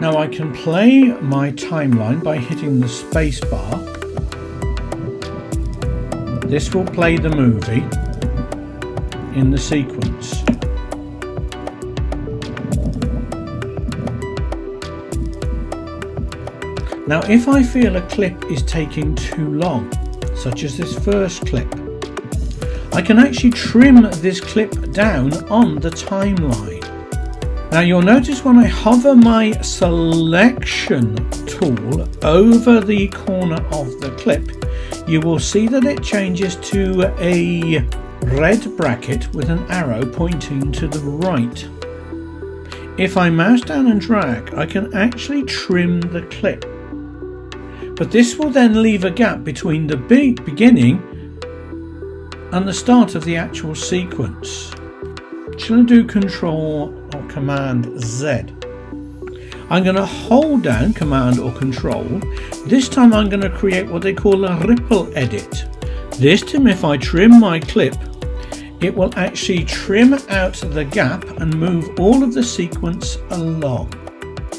Now I can play my timeline by hitting the space bar. This will play the movie in the sequence. Now if I feel a clip is taking too long, such as this first clip, I can actually trim this clip down on the timeline. Now you'll notice when I hover my selection tool over the corner of the clip, you will see that it changes to a red bracket with an arrow pointing to the right. If I mouse down and drag, I can actually trim the clip. But this will then leave a gap between the beginning and the start of the actual sequence. Shall I do Control or Command Z? I'm going to hold down Command or Control. This time I'm going to create what they call a ripple edit. This time if I trim my clip, it will actually trim out the gap and move all of the sequence along.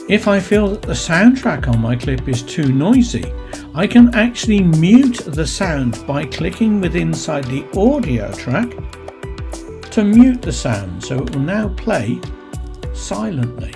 If I feel that the soundtrack on my clip is too noisy, I can actually mute the sound by clicking with inside the audio track to mute the sound, so it will now play silently.